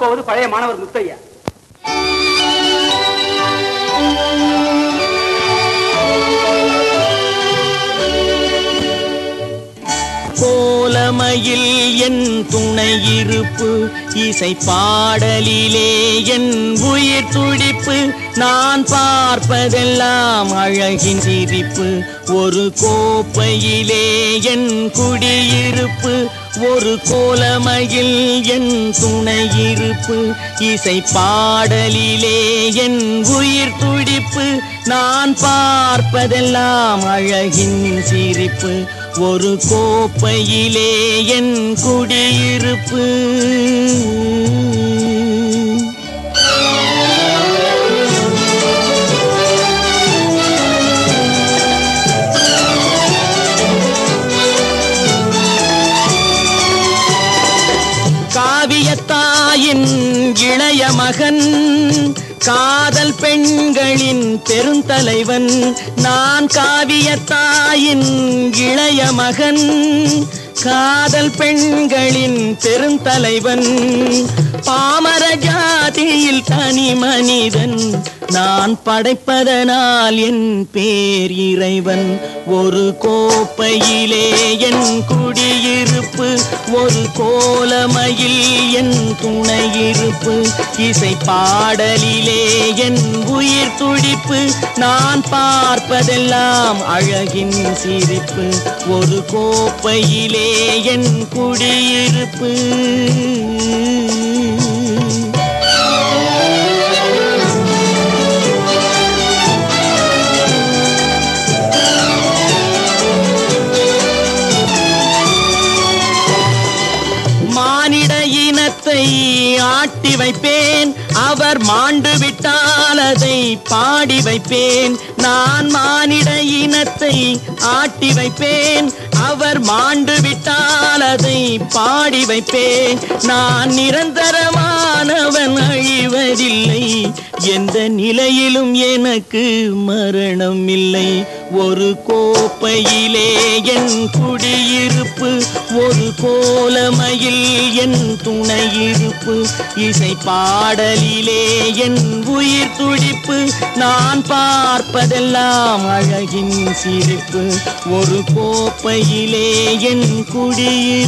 பழைய மாணவர் முத்தையா கோலமையில் என் துணை இருப்பு இசை பாடலிலே என் உயிர் துடிப்பு நான் பார்ப்பதெல்லாம் அழகின் சிரிப்பு ஒரு கோப்பையிலே என் குடியிருப்பு ஒரு கோலமையில் என் துணை இருப்பு இசை பாடலிலே என் உயிர் துடிப்பு நான் பார்ப்பதெல்லாம் அழகின் சிரிப்பு ஒரு கோப்பையிலே என் குடியிருப்பு காவியத்தாயின் இளைய மகன் காதல் பெண்களின் பெருந்தலைவன் நான் காவியத்தாயின் இளைய மகன் காதல் பெண்களின் பெருந்தலைவன் பாமர ஜாதியில் தனி மனிதன் நான் படைப்பதனால் என் பேர் இறைவன் ஒரு கோப்பையிலே என் குடியிருப்பு ஒரு கோலமையில் என் துணையிருப்பு இசை பாடலிலே என் உயிர் துடிப்பு நான் பார்ப்பதெல்லாம் அழகின் சிரிப்பு ஒரு கோப்பையிலே என் குடியிருப்பு ஆட்டி வைப்பேன் அவர் மாண்டு விட்டால் அதை பாடி வைப்பேன் நான் மானிட இனத்தை ஆட்டி வைப்பேன் அவர் மாண்டு விட்டால் அதை பாடி வைப்பேன் நான் நிரந்தரமானவன் அழிவதில்லை எந்த நிலையிலும் எனக்கு மரணம் இல்லை ஒரு கோப்பையிலே என் குடியிருப்பு ஒரு கோலமையில் என் துணையிருப்பு இசை பாடலிலே என் உயிர் துடிப்பு நான் பார்ப்பதெல்லாம் அழகின் சிரிப்பு ஒரு கோப்பையிலே என் குடியிருப்பு